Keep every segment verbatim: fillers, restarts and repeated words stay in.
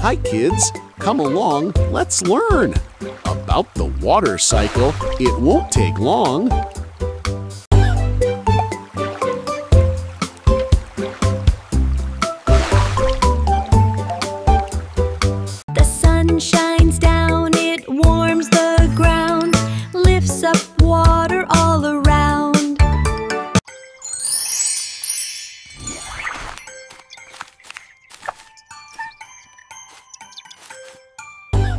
Hi kids, come along, let's learn about the water cycle. It won't take long.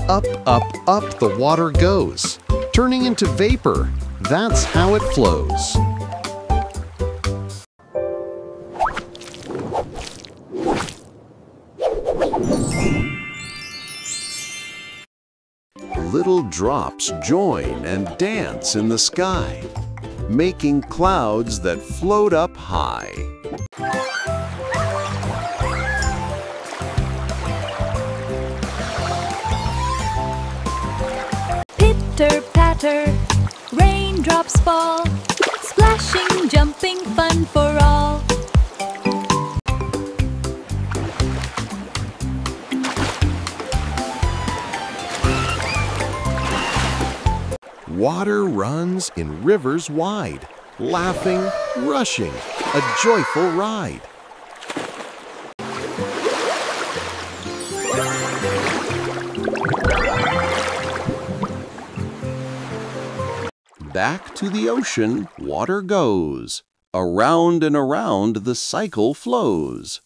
Up, up, up the water goes, turning into vapor. That's how it flows. Little drops join and dance in the sky, making clouds that float up high. Pitter-patter, raindrops fall, splashing, jumping, fun for all. Water runs in rivers wide, laughing, rushing, a joyful ride. Back to the ocean, water goes. Around and around the cycle flows.